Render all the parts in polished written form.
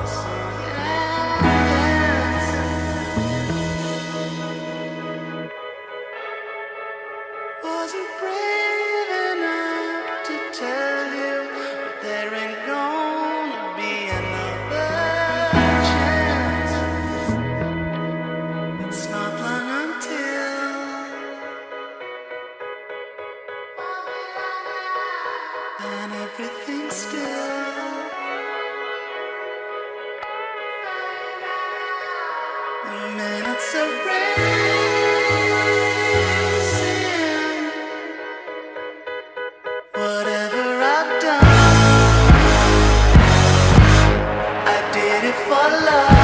Was he brave enough to tell you that there ain't gonna be another chance? It's not long until and everything's still. The minutes of rain. Whatever I've done, I did it for love.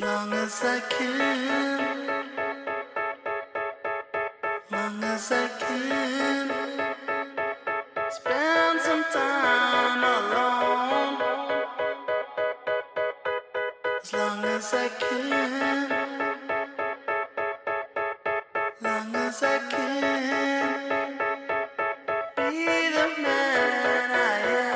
Long as I can, spend some time alone. As long as I can, long as I can, be the man I am.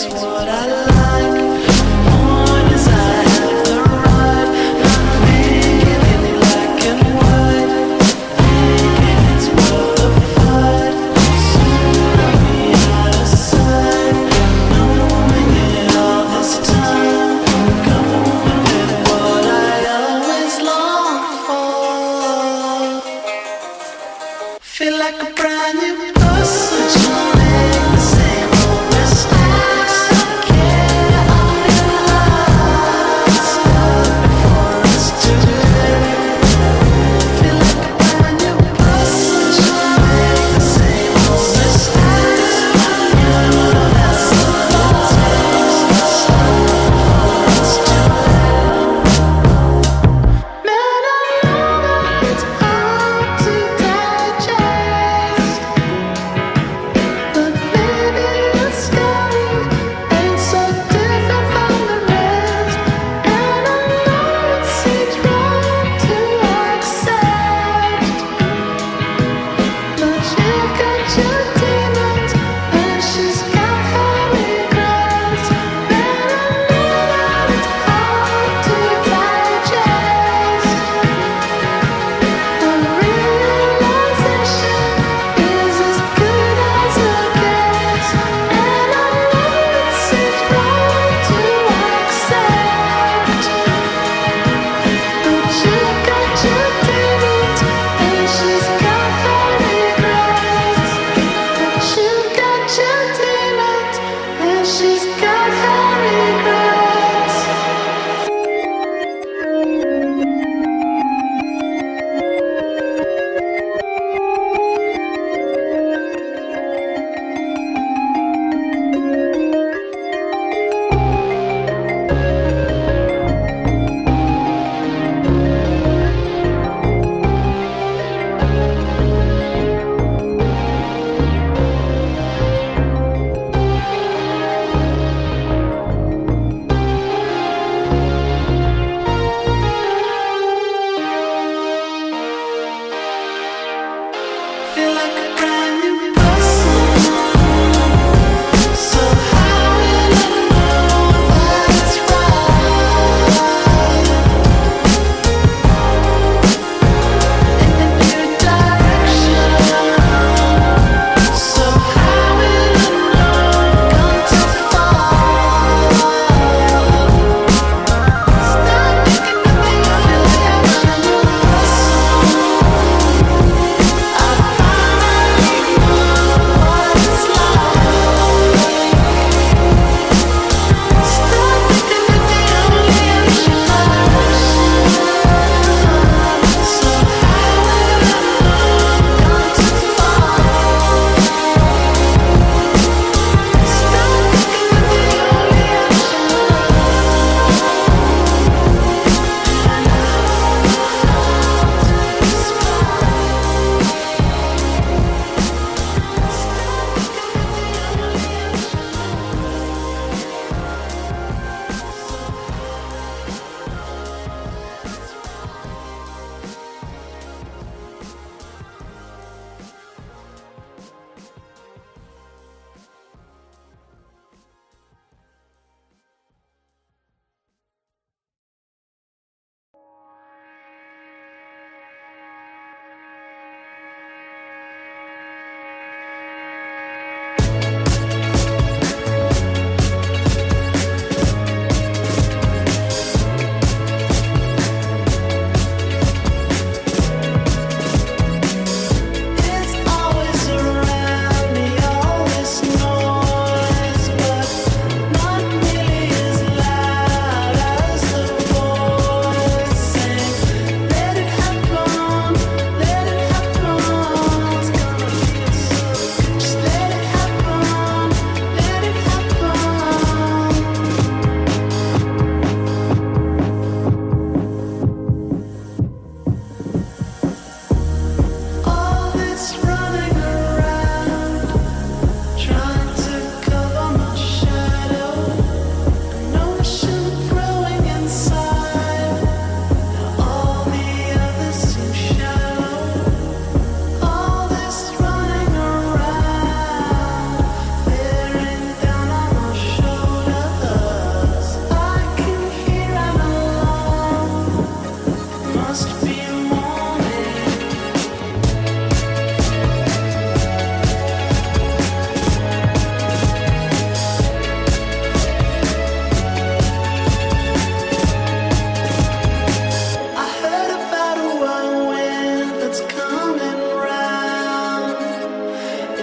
Feel like a brand new person.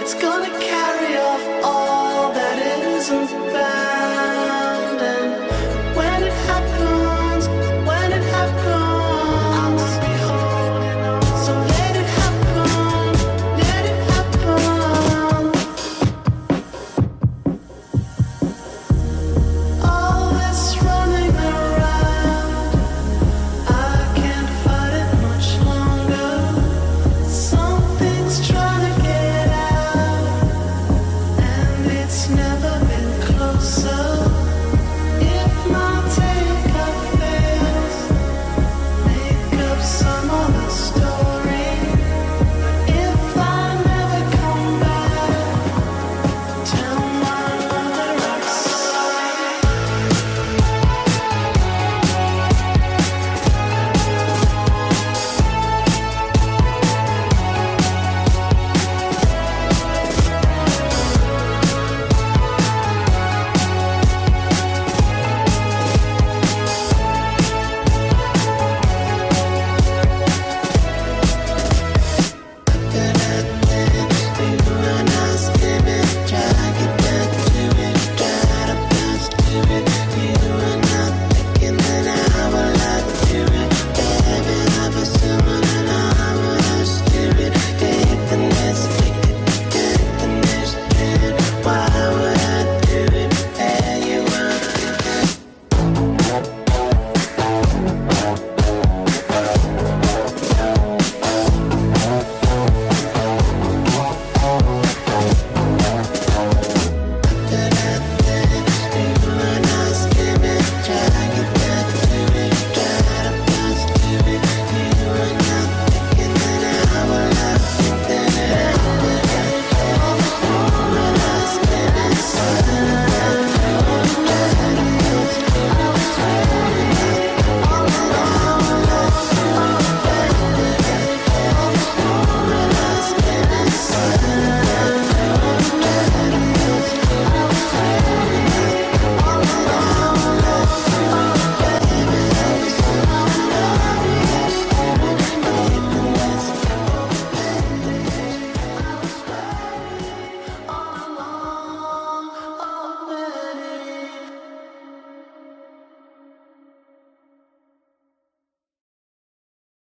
It's gonna